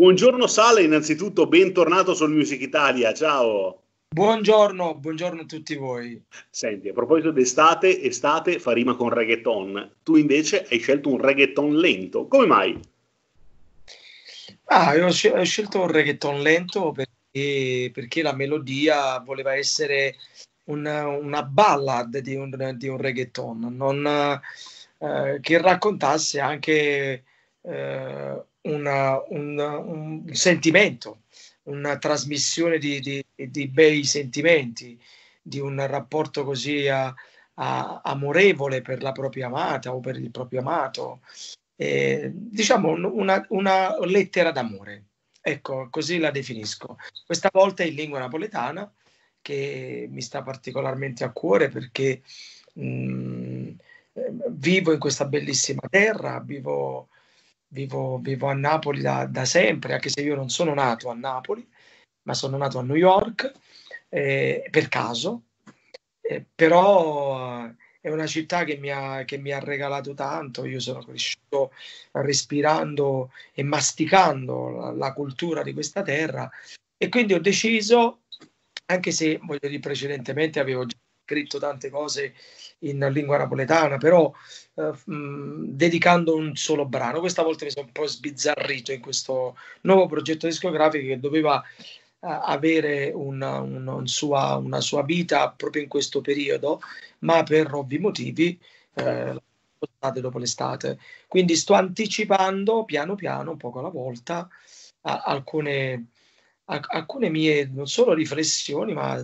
Buongiorno Sale, innanzitutto bentornato su All Music Italia, ciao. Buongiorno, buongiorno a tutti voi. Senti, a proposito d'estate, estate fa rima con reggaeton, tu invece hai scelto un reggaeton lento, come mai? Ah, io ho scelto un reggaeton lento perché la melodia voleva essere una ballad di un reggaeton, che raccontasse anche un sentimento, una trasmissione di bei sentimenti, di un rapporto così amorevole per la propria amata o per il proprio amato, diciamo una lettera d'amore, ecco, così la definisco. Questa volta in lingua napoletana, che mi sta particolarmente a cuore perché vivo in questa bellissima terra, vivo a Napoli da sempre, anche se io non sono nato a Napoli, ma sono nato a New York per caso, però è una città che mi ha regalato tanto. Io sono cresciuto respirando e masticando la cultura di questa terra, e quindi ho deciso, anche se voglio dire precedentemente avevo già scritto tante cose in lingua napoletana, però dedicando un solo brano. Questa volta mi sono un po' sbizzarrito in questo nuovo progetto discografico che doveva avere una sua vita proprio in questo periodo, ma per ovvi motivi dopo l'estate. Quindi sto anticipando piano piano, un poco alla volta, alcune mie non solo riflessioni, ma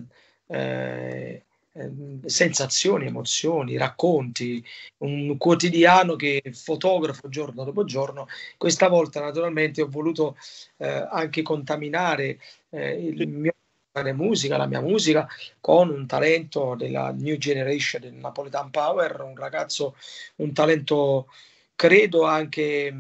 sensazioni, emozioni, racconti, un quotidiano che fotografo giorno dopo giorno. Questa volta naturalmente ho voluto anche contaminare il mio musica, la mia musica, con un talento della new generation del Napoletan Power, un ragazzo, un talento credo anche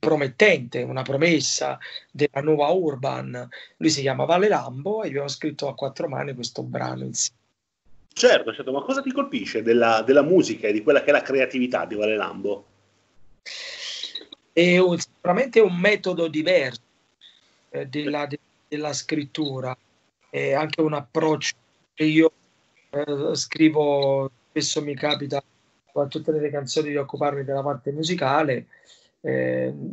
promettente, una promessa della nuova urban. Lui si chiama Vale Lambo e abbiamo scritto a quattro mani questo brano insieme. Certo, certo, ma cosa ti colpisce della musica e di quella che è la creatività di Vale Lambo? È sicuramente un metodo diverso della scrittura, è anche un approccio che io scrivo, spesso mi capita con tutte le canzoni di occuparmi della parte musicale,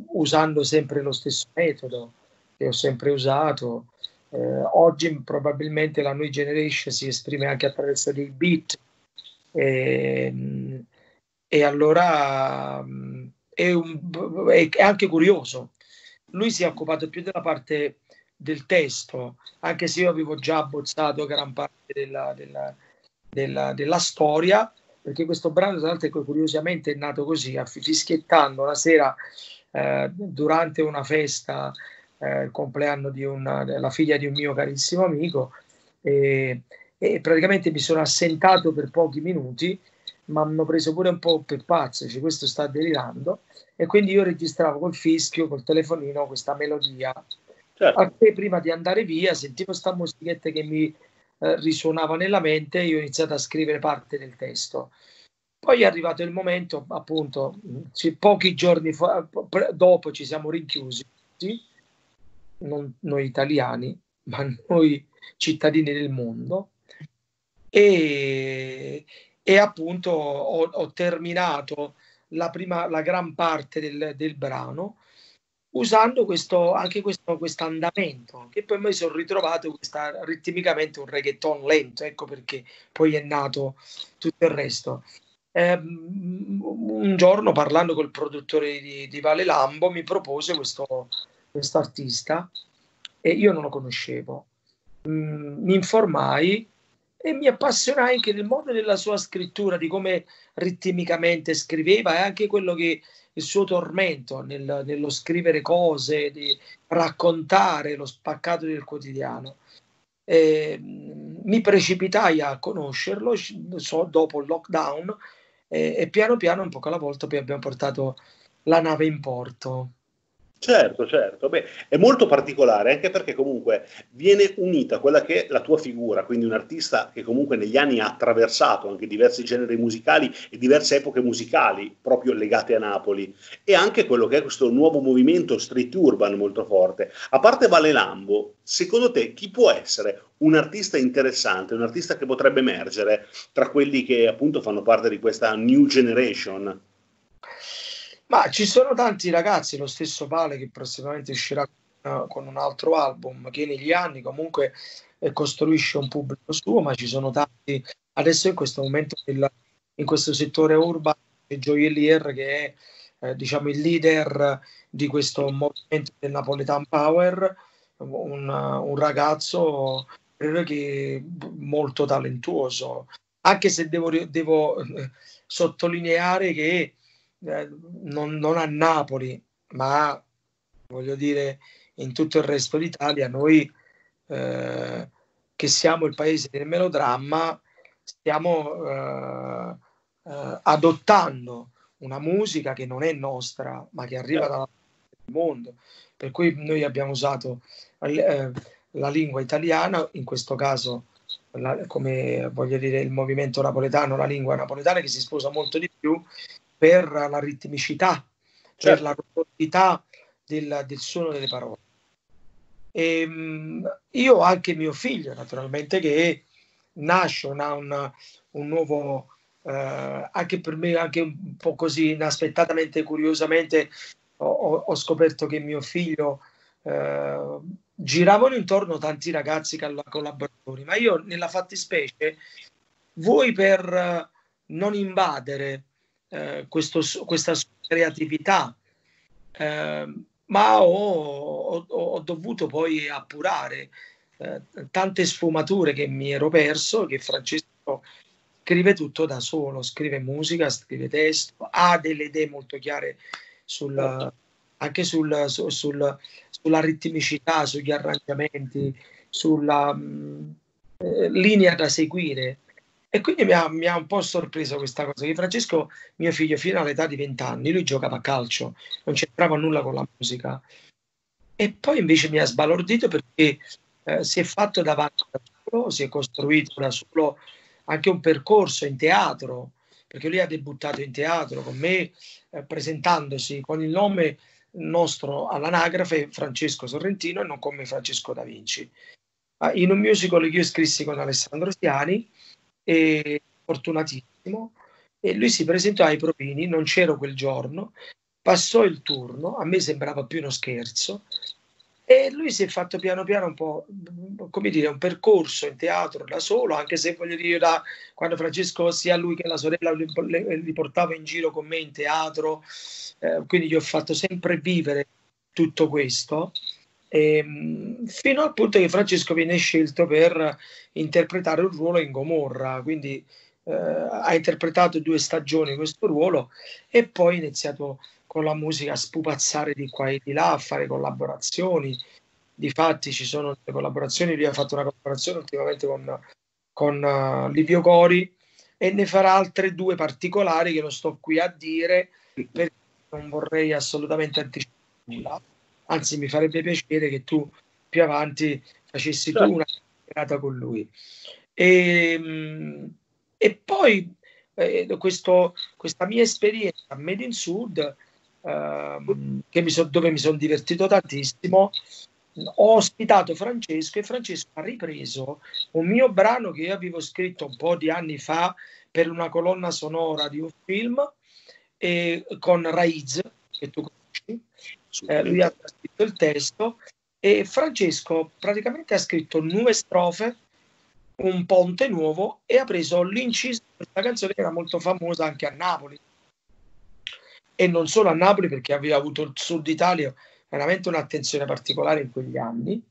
usando sempre lo stesso metodo che ho sempre usato. Oggi probabilmente la new generation si esprime anche attraverso dei beat, e allora è anche curioso. Lui si è occupato più della parte del testo, anche se io avevo già abbozzato gran parte della storia, perché questo brano, tra l'altro, curiosamente è nato così, fischiettando la sera durante una festa, il compleanno della figlia di un mio carissimo amico, e praticamente mi sono assentato per pochi minuti, ma mi hanno preso pure un po' per pazzo, cioè, questo sta delirando, e quindi io registravo col fischio, col telefonino, questa melodia. Certo. Anche prima di andare via sentivo sta musichetta che mi risuonava nella mente, io ho iniziato a scrivere parte del testo. Poi è arrivato il momento, appunto, pochi giorni dopo ci siamo rinchiusi, sì? Non noi italiani, ma noi cittadini del mondo, e appunto ho terminato la gran parte del brano, usando questo andamento, che poi mi sono ritrovato ritmicamente un reggaeton lento, ecco perché poi è nato tutto il resto. Un giorno, parlando col produttore di Vale Lambo, mi propose questo artista, e io non lo conoscevo. Mi informai e mi appassionai anche del modo della sua scrittura, di come ritmicamente scriveva, e anche quello che il suo tormento nello scrivere cose, di raccontare lo spaccato del quotidiano. Mi precipitai a conoscerlo dopo il lockdown, e piano piano, un po' alla volta, poi abbiamo portato la nave in porto. Certo, certo. Beh, è molto particolare anche perché comunque viene unita quella che è la tua figura, quindi un artista che comunque negli anni ha attraversato anche diversi generi musicali e diverse epoche musicali proprio legate a Napoli, e anche quello che è questo nuovo movimento street urban molto forte. A parte Vale Lambo, secondo te chi può essere un artista interessante, un artista che potrebbe emergere tra quelli che appunto fanno parte di questa new generation? Ma ci sono tanti ragazzi, lo stesso Vale che prossimamente uscirà con un altro album, che negli anni comunque costruisce un pubblico suo, ma ci sono tanti, adesso in questo momento in questo settore urban, Gioielier che è diciamo il leader di questo movimento del Napoletan Power, un ragazzo che molto talentuoso, anche se devo sottolineare che non a Napoli, ma voglio dire in tutto il resto d'Italia, noi che siamo il paese del melodramma, stiamo adottando una musica che non è nostra, ma che arriva dalla parte del mondo, per cui noi abbiamo usato la lingua italiana, in questo caso come voglio dire il movimento napoletano, la lingua napoletana che si sposa molto di più per la ritmicità, certo, per la profondità del suono delle parole. Io ho anche mio figlio, naturalmente, che nasce, ha un nuovo, anche per me, anche un po' così inaspettatamente, curiosamente, ho scoperto che mio figlio, giravano intorno tanti ragazzi collaboratori, ma io nella fattispecie, voi per non invadere questa sua creatività, ma ho dovuto poi appurare tante sfumature che mi ero perso, che Francesco scrive tutto da solo, scrive musica, scrive testo, ha delle idee molto chiare anche sulla ritmicità, sugli arrangiamenti, sulla linea da seguire. E quindi mi ha un po' sorpreso questa cosa, che Francesco, mio figlio, fino all'età di 20 anni, lui giocava a calcio, non c'entrava nulla con la musica, e poi invece mi ha sbalordito perché si è fatto davanti da solo, si è costruito da solo anche un percorso in teatro, perché lui ha debuttato in teatro con me, presentandosi con il nome nostro all'anagrafe, Francesco Sorrentino, e non come Francesco da Vinci, in un musical che io scrissi con Alessandro Siani, e fortunatissimo, e lui si presentò ai provini, non c'ero quel giorno, passò il turno, a me sembrava più uno scherzo, e lui si è fatto piano piano un po', come dire, un percorso in teatro da solo, anche se voglio dire, quando Francesco, sia lui che la sorella, li portava in giro con me in teatro, quindi gli ho fatto sempre vivere tutto questo, fino al punto che Francesco viene scelto per interpretare un ruolo in Gomorra, quindi ha interpretato 2 stagioni questo ruolo e poi ha iniziato con la musica a spupazzare di qua e di là, a fare collaborazioni. Difatti ci sono delle collaborazioni, lui ha fatto una collaborazione ultimamente con Livio Cori e ne farà altre 2 particolari che non sto qui a dire perché non vorrei assolutamente anticipare nulla. Anzi, mi farebbe piacere che tu più avanti facessi tu una chiacchierata con lui. E poi questa mia esperienza a Made in Sud, dove mi sono divertito tantissimo, ho ospitato Francesco e Francesco ha ripreso un mio brano che io avevo scritto un po' di anni fa per una colonna sonora di un film con Raiz, che tu conosci. Lui ha scritto il testo e Francesco praticamente ha scritto 9 strofe, un ponte nuovo, e ha preso l'inciso di questa canzone che era molto famosa anche a Napoli, e non solo a Napoli, perché aveva avuto il Sud Italia veramente un'attenzione particolare in quegli anni,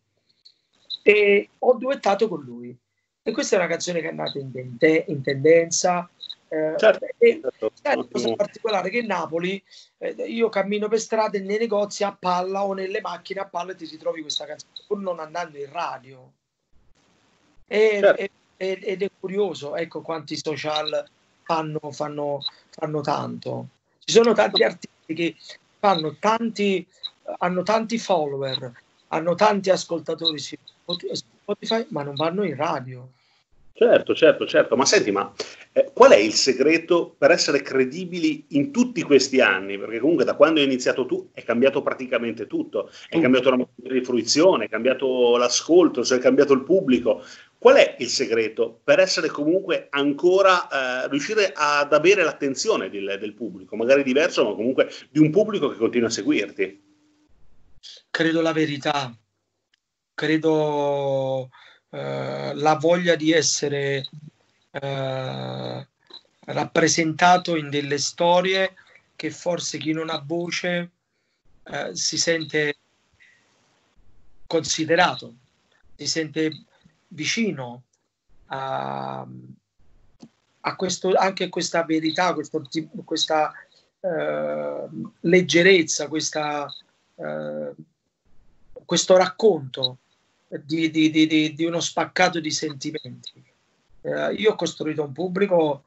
e ho duettato con lui, e questa è una canzone che è nata in tendenza. Certo, è una cosa particolare che Napoli, io cammino per strada, nei negozi a palla o nelle macchine a palla, e ti ritrovi questa canzone pur non andando in radio, certo. Ed è curioso, ecco quanti social fanno tanto, ci sono tanti artisti che fanno tanti hanno tanti follower, hanno tanti ascoltatori su Spotify, ma non vanno in radio. Certo. Ma senti, qual è il segreto per essere credibili in tutti questi anni? Perché comunque da quando hai iniziato tu è cambiato praticamente tutto. È cambiato la modalità di fruizione, è cambiato l'ascolto, cioè è cambiato il pubblico. Qual è il segreto per essere comunque ancora, riuscire ad avere l'attenzione del pubblico? Magari diverso, ma comunque di un pubblico che continua a seguirti. Credo la verità. Credo... la voglia di essere rappresentato in delle storie che forse chi non ha voce si sente considerato, si sente vicino a questo, anche a questa verità, questa leggerezza, questo racconto di uno spaccato di sentimenti. Io ho costruito un pubblico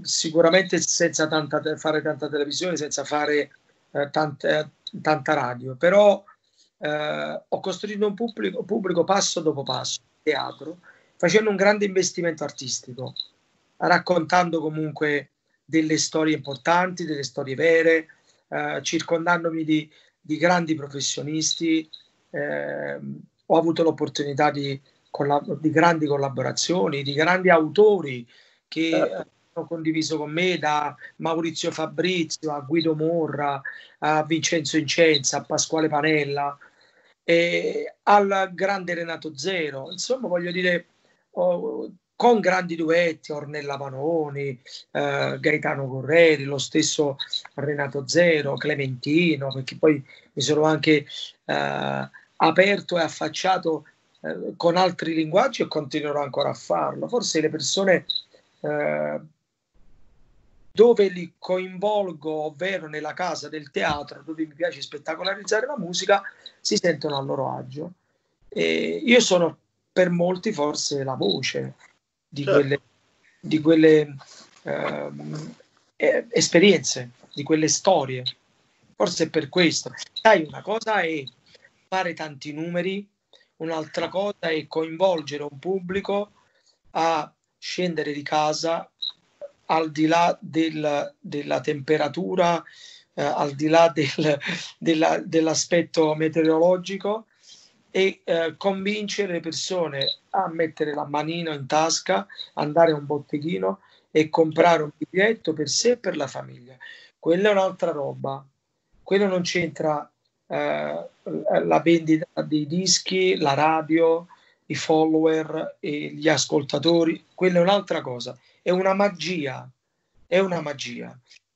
sicuramente senza fare tanta televisione, senza fare tanta radio, però ho costruito un pubblico passo dopo passo, teatro, facendo un grande investimento artistico, raccontando comunque delle storie importanti, delle storie vere, circondandomi di grandi professionisti. Ho avuto l'opportunità di grandi collaborazioni, di grandi autori che hanno condiviso con me, da Maurizio Fabrizio a Guido Morra a Vincenzo Incenza a Pasquale Panella al grande Renato Zero, insomma voglio dire, con grandi duetti, Ornella Vanoni, Gaetano Correri, lo stesso Renato Zero, Clementino, perché poi mi sono anche aperto e affacciato con altri linguaggi e continuerò ancora a farlo. Forse le persone dove li coinvolgo, ovvero nella casa del teatro, dove mi piace spettacolarizzare la musica, si sentono a loro agio. E io sono per molti forse la voce di quelle esperienze, di quelle storie. Forse è per questo. Sai, una cosa è fare tanti numeri, un'altra cosa è coinvolgere un pubblico a scendere di casa al di là della temperatura, al di là dell'aspetto meteorologico e convincere le persone a mettere la manina in tasca, andare a un botteghino e comprare un biglietto per sé e per la famiglia. Quella è un'altra roba, quello non c'entra la vendita dei dischi, la radio, i follower e gli ascoltatori, quella è un'altra cosa, è una magia.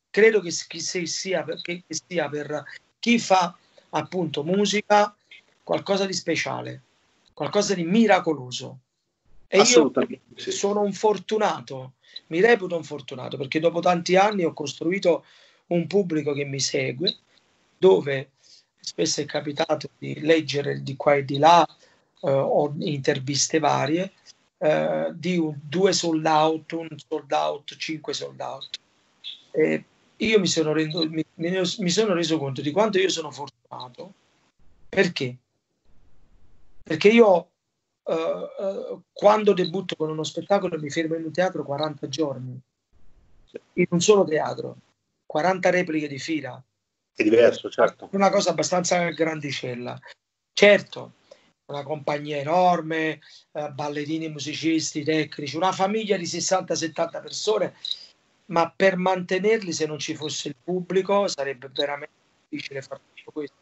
Credo che sia per chi fa appunto musica qualcosa di speciale, qualcosa di miracoloso. E io sono un fortunato, mi reputo un fortunato, perché dopo tanti anni ho costruito un pubblico che mi segue, dove spesso è capitato di leggere di qua e di là, o interviste varie, di 2 sold out, 1 sold out, 5 sold out. E io mi sono reso conto di quanto io sono fortunato. Perché? Perché io quando debutto con uno spettacolo mi fermo in un teatro 40 giorni, in un solo teatro, 40 repliche di fila. È diverso, certo. Una cosa abbastanza grandicella. Certo, una compagnia enorme, ballerini, musicisti, tecnici, una famiglia di 60-70 persone, ma per mantenerli, se non ci fosse il pubblico, sarebbe veramente difficile fare questo.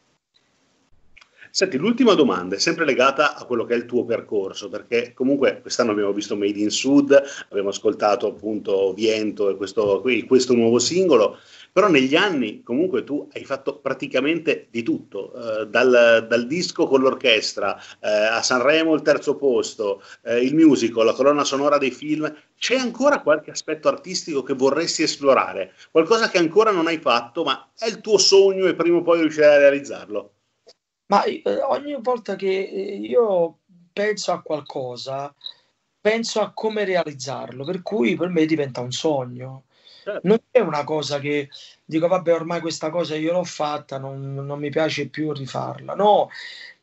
Senti, l'ultima domanda è sempre legata a quello che è il tuo percorso, perché comunque quest'anno abbiamo visto Made in Sud, abbiamo ascoltato appunto Viento e questo nuovo singolo, però negli anni comunque tu hai fatto praticamente di tutto, dal disco con l'orchestra, a Sanremo il terzo posto, il musical, la colonna sonora dei film. C'è ancora qualche aspetto artistico che vorresti esplorare? Qualcosa che ancora non hai fatto, ma è il tuo sogno e prima o poi riuscirai a realizzarlo? Ma ogni volta che io penso a qualcosa, penso a come realizzarlo, per cui per me diventa un sogno. Certo. Non è una cosa che dico, vabbè, ormai questa cosa io l'ho fatta, non mi piace più rifarla. No,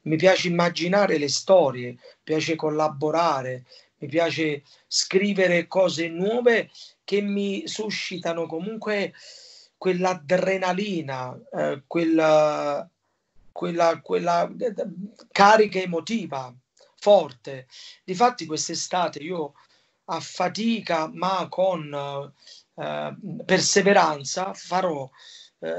mi piace immaginare le storie, mi piace collaborare, mi piace scrivere cose nuove che mi suscitano comunque quell'adrenalina, quella carica emotiva forte. Difatti quest'estate io a fatica ma con perseveranza farò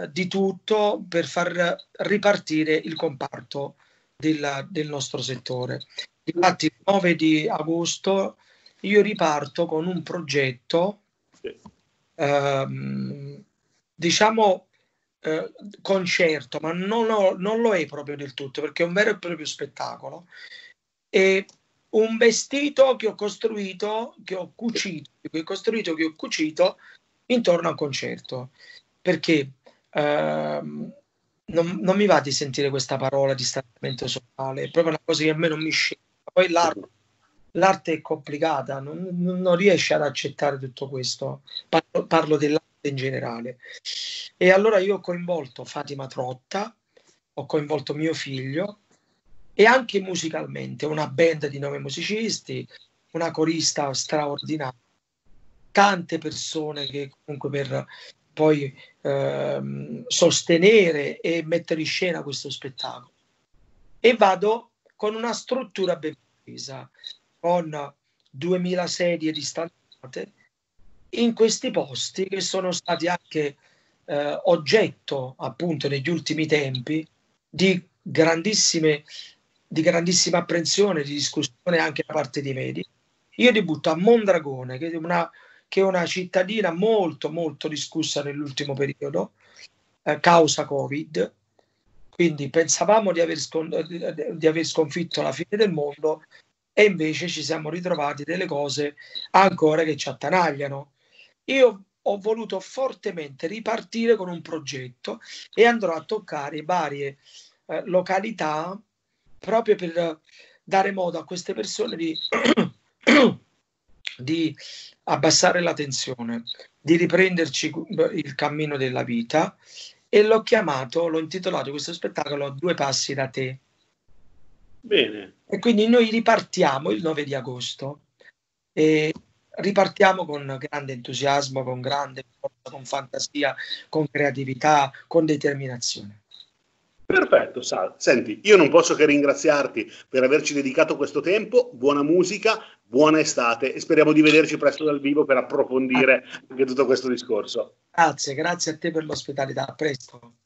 di tutto per far ripartire il comparto del nostro settore. Difatti il 9 di agosto io riparto con un progetto, diciamo concerto, ma non lo è proprio del tutto, perché è un vero e proprio spettacolo. E un vestito che ho costruito, che ho cucito intorno al concerto, perché non mi va di sentire questa parola distanziamento sociale, è proprio una cosa che a me non mi scende. Poi l'arte è complicata, non riesce ad accettare tutto questo. Parlo dell'arte in generale. E allora io ho coinvolto Fatima Trotta, ho coinvolto mio figlio, e anche musicalmente una band di 9 musicisti, una corista straordinaria, tante persone che comunque per poi sostenere e mettere in scena questo spettacolo. E vado con una struttura ben precisa, con 2000 sedie distanziate, in questi posti che sono stati anche oggetto, appunto, negli ultimi tempi di grandissima apprensione, di discussione anche da parte dei media. Io debutto a Mondragone, che è una cittadina molto molto discussa nell'ultimo periodo, causa Covid, quindi pensavamo di aver sconfitto la fine del mondo, e invece ci siamo ritrovati delle cose ancora che ci attanagliano. Io ho voluto fortemente ripartire con un progetto e andrò a toccare varie località, proprio per dare modo a queste persone di abbassare la tensione, di riprenderci il cammino della vita. E l'ho intitolato questo spettacolo Due Passi da te. Bene. E quindi noi ripartiamo il 9 di agosto, e ripartiamo con grande entusiasmo, con grande forza, con fantasia, con creatività, con determinazione. Perfetto, Sal. Senti, io non posso che ringraziarti per averci dedicato questo tempo. Buona musica, buona estate, e speriamo di vederci presto dal vivo per approfondire anche tutto questo discorso. Grazie a te per l'ospitalità. A presto.